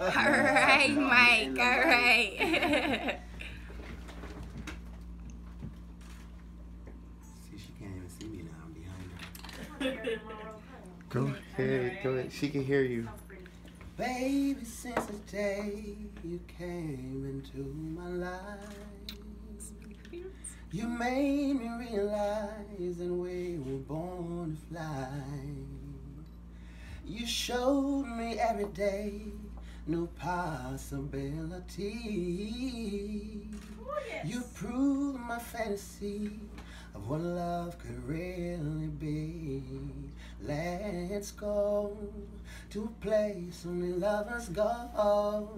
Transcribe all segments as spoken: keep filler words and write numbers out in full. Alright, Mike, alright. See, she can't even see me now. I'm behind her. Go ahead, go ahead. She can hear you. Baby, since the day you came into my life, you made me realize that we were born to fly. You showed me every day new possibility. Oh, yes. You proved my fantasy of what love could really be. Let's go to a place only lovers go,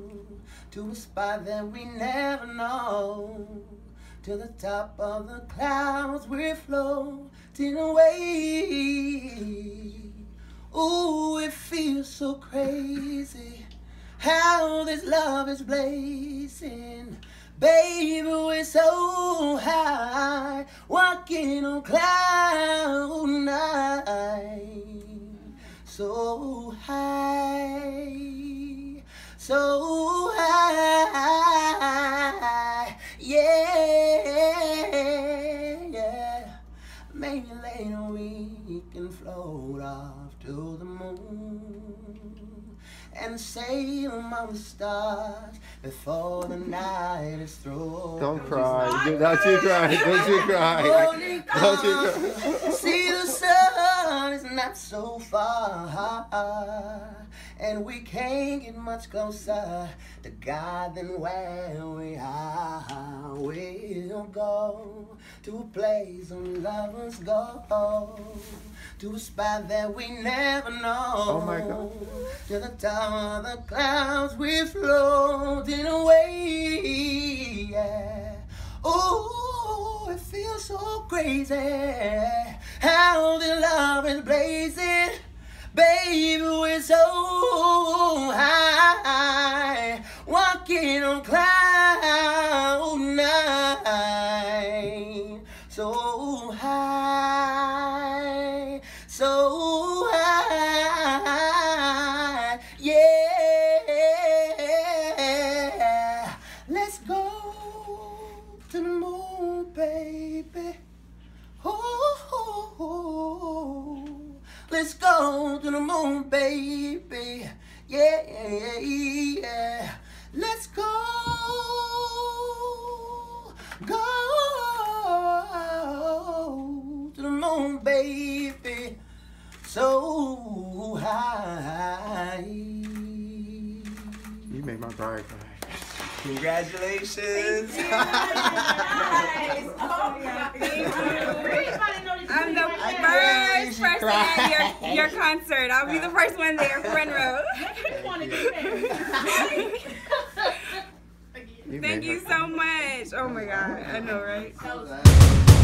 to a spot that we never know. To the top of the clouds we're floating away. Ooh, it feels so crazy how this love is blazing. Baby, we're so high, walking on cloud nine. So high, so high, yeah, yeah. Maybe later we can float off to the moon and sail among the stars before the night is through. Don't cry. Don't, don't you cry. Don't you cry. Don't you cry. See, the sun is not so far, and we can't get much closer to God than where we are. We'll go to a place where lovers go, to a spot that we never know. Oh my God. To the top of the clouds we're floating away. Yeah. Oh, it feels so crazy how the love is blazing. Baby, we're so high, walking on cloud nine. So high, so high, yeah. Let's go to the moon, baby. Oh, let's go to the moon, baby. Yeah, yeah, yeah. Let's go, go to the moon, baby. So high. You made my bride cry. Congratulations. I'm the first person at your, your concert. I'll be the first one there, front row. Thank you so much. Oh my God, I know, right?